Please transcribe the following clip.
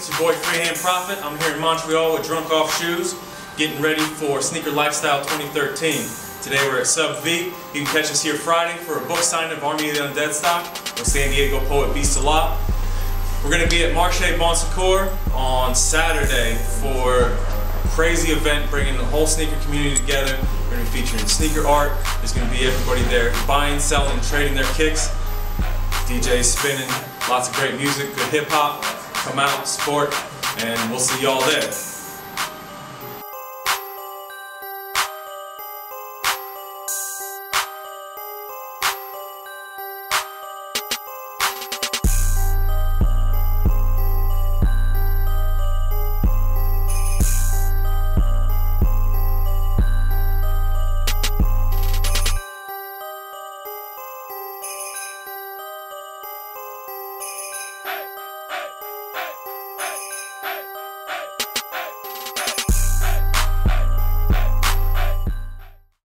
It's your boy Freehand Profit. I'm here in Montreal with Drunk Off Shoes, getting ready for Sneaker Lifestyle 2013. Today we're at Sub V. You can catch us here Friday for a book signing of Army of the Undead Stock with San Diego Poet Beast a lot. We're going to be at Marche Bonsecours on Saturday for a crazy event bringing the whole sneaker community together. We're going to be featuring sneaker art. There's going to be everybody there buying, selling, trading their kicks. DJs spinning, lots of great music, good hip hop. Come out, support, and we'll see y'all there.